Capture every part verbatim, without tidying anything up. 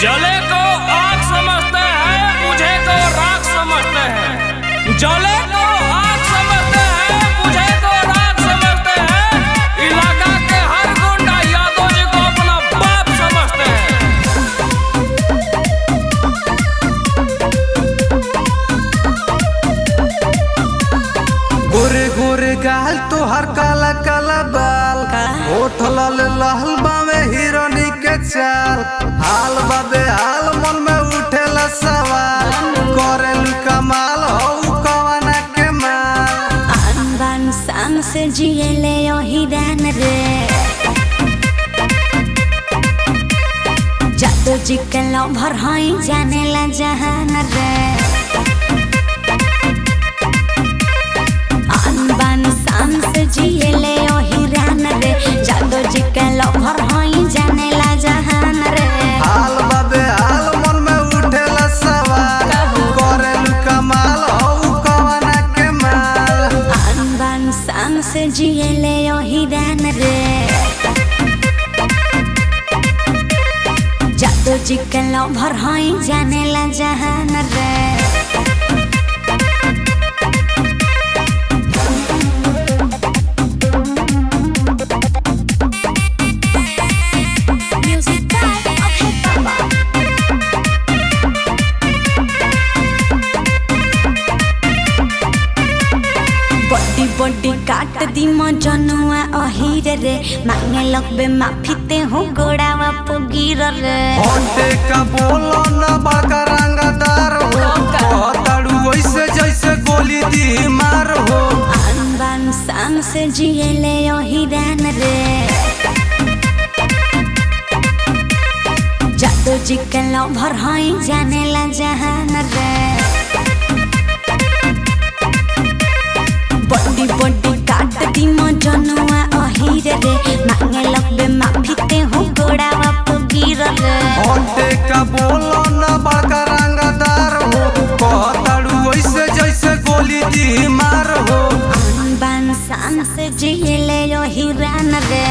जले को आग समझते हैं, मुझे को राख समझते हैं। जले को आग समझते हैं, मुझे को राख समझते हैं। इलाका के हर गुंडा यादों जी को अपना बाप समझते हैं। गुर गुर गाल तो हर काला काला बाल होठ लाल लाल बावे हिरोनी के चाल हाल बादे हाल मन में उठेला सवाल करेलू कमाल हो कवाना के माल आन-बान शाम से जिएले यही दिन रे जादू जी के लभर हई जानेला जहान रे आन-बान शाम से जिएले यही रान रे जादू जी के लभर हई जानेला जहान रे हाल बादे हाल मन में उठेला सवाल करेलू कमाल हो कवाना के माल आन-बान शाम से जिएले यही दिन रे जादू जी के लभर हई जानेला जहान रे। बड़ी काट दी मजनुआ अहिर रे मांगे लगबे माफी ते हो गोड़ावा पोगीर रे हटे का बोलो ना बाकरांगा दार हो कहताड़ू ऐसे जैसे गोली दी मार हो आन-बान शाम से जिएले यही दिन रे जादू जी के लभर हई जानेला जहान रे बड़ी बड़ी काट दी मजनुआ अहिर रे मांगे लगबे माफी ते हो गोड़ावा पोगीर रे हटे का बोलो ना बाकरांगा दार हो कहताड़ू ऐसे जैसे गोली दी मार हो आन-बान शाम से जिएले यही दिन रे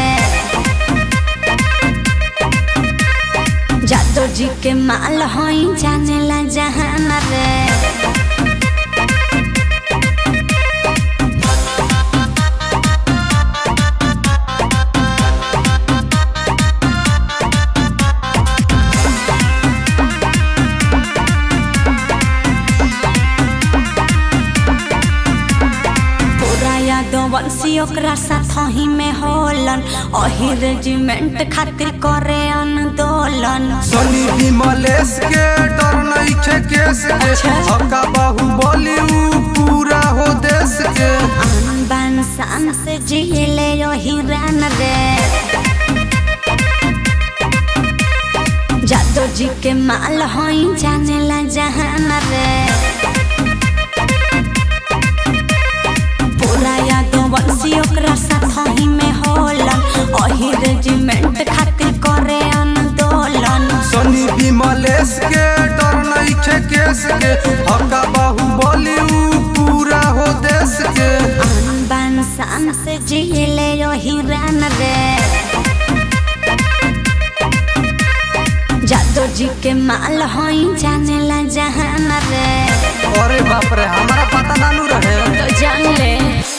जादू जी के माल हई जानेला जहान रे। साथी में होलन अही रेजिमेंट खातिर करे आंदोलन सोनी विमलेश के डर नहीं छे केस के हका बाहु बोली पूरा हो देश के आन-बान शाम से जिएले यही रान रे जादू जी के माल हई जानेला जहान रे साथी में होलन अही रेजिमेंट खातिर करे आंदोलन सोनी विमलेश के डर नहीं छे केस के हका बाहु बोली पूरा हो देश के आन-बान शाम से जिएले यही रान रे जादू जी के माल हई जानेला जहान रे। अरे बाप रे, हमारा पता नानू रहे तो जान ले।